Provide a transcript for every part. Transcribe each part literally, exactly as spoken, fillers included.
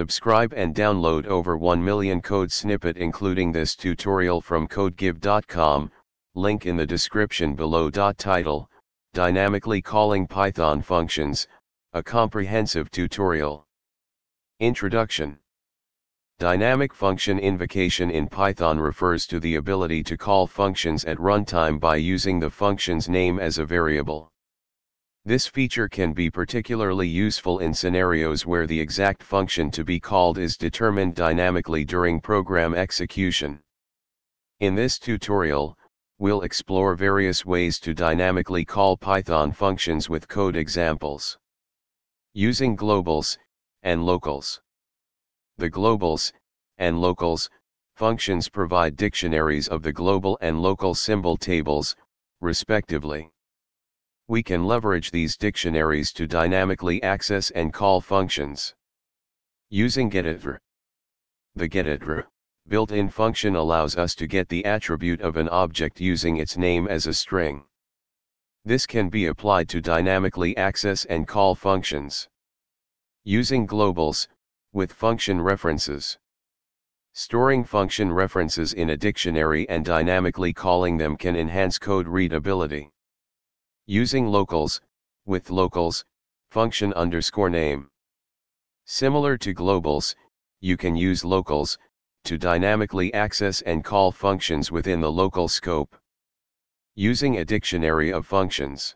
Subscribe and download over one million code snippet including this tutorial from CodeGive dot com, link in the description below. Title: Dynamically Calling Python Functions, a Comprehensive Tutorial. Introduction. Dynamic function invocation in Python refers to the ability to call functions at runtime by using the function's name as a variable. This feature can be particularly useful in scenarios where the exact function to be called is determined dynamically during program execution. In this tutorial, we'll explore various ways to dynamically call Python functions with code examples. Using globals and locals. The globals and locals functions provide dictionaries of the global and local symbol tables, respectively. We can leverage these dictionaries to dynamically access and call functions. Using getItr. The getItr built-in function allows us to get the attribute of an object using its name as a string. This can be applied to dynamically access and call functions. Using globals with function references. Storing function references in a dictionary and dynamically calling them can enhance code readability. Using locals, with locals, function underscore name. Similar to globals, you can use locals to dynamically access and call functions within the local scope. Using a dictionary of functions.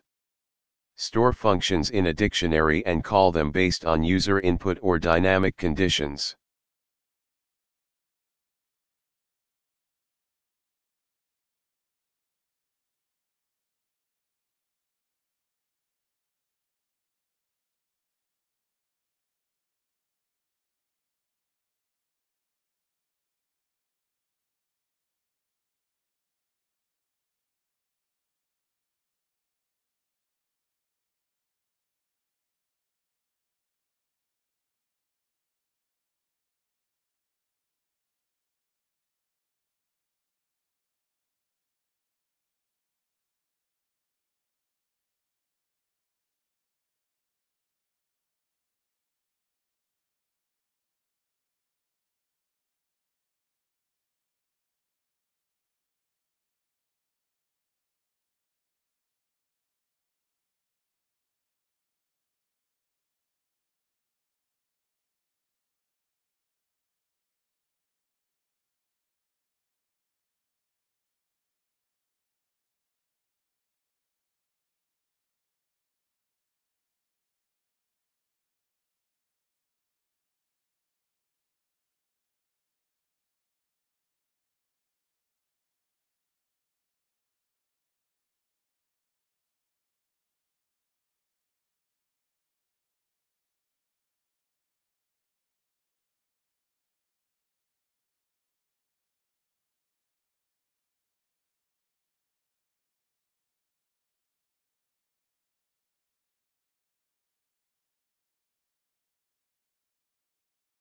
Store functions in a dictionary and call them based on user input or dynamic conditions.